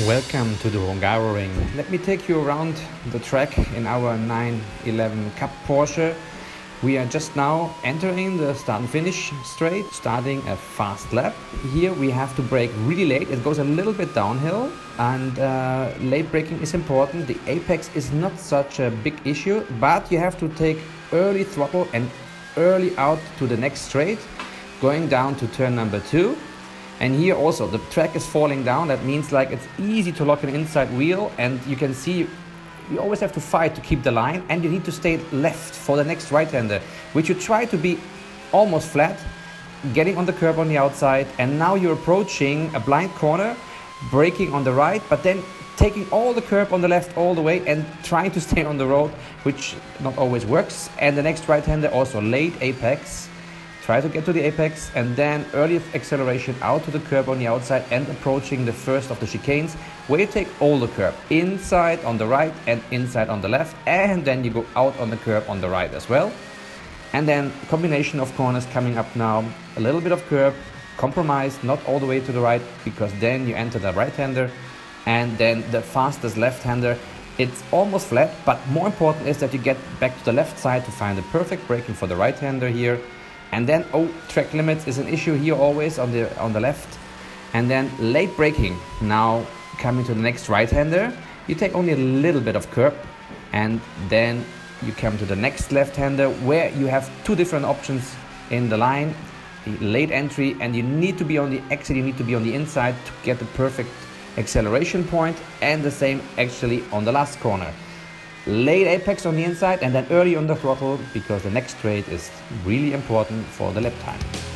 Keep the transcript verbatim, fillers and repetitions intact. Welcome to the Hungaroring. Let me take you around the track in our nine eleven Cup Porsche. We are just now entering the start and finish straight, starting a fast lap. Here we have to brake really late. It goes a little bit downhill, and uh, late braking is important. The apex is not such a big issue, but you have to take early throttle and early out to the next straight, going down to turn number two. And here also the track is falling down. That means like it's easy to lock an inside wheel, and you can see you always have to fight to keep the line, and you need to stay left for the next right-hander, which you try to be almost flat, getting on the curb on the outside, and now you're approaching a blind corner, braking on the right, but then taking all the curb on the left all the way and trying to stay on the road, which not always works. And the next right-hander also late apex, try to get to the apex, and then early acceleration out to the curb on the outside and approaching the first of the chicanes, where you take all the curb, inside on the right and inside on the left, and then you go out on the curb on the right as well. And then combination of corners coming up now, a little bit of curb, compromise, not all the way to the right, because then you enter the right-hander, and then the fastest left-hander. It's almost flat, but more important is that you get back to the left side to find the perfect braking for the right-hander here. And then, oh, track limits is an issue here always on the on the left. And then late braking. Now coming to the next right-hander, you take only a little bit of curb, and then you come to the next left-hander, where you have two different options in the line. Late entry, and you need to be on the exit, you need to be on the inside to get the perfect acceleration point, and the same actually on the last corner. Late apex on the inside, and then early on the throttle, because the next straight is really important for the lap time.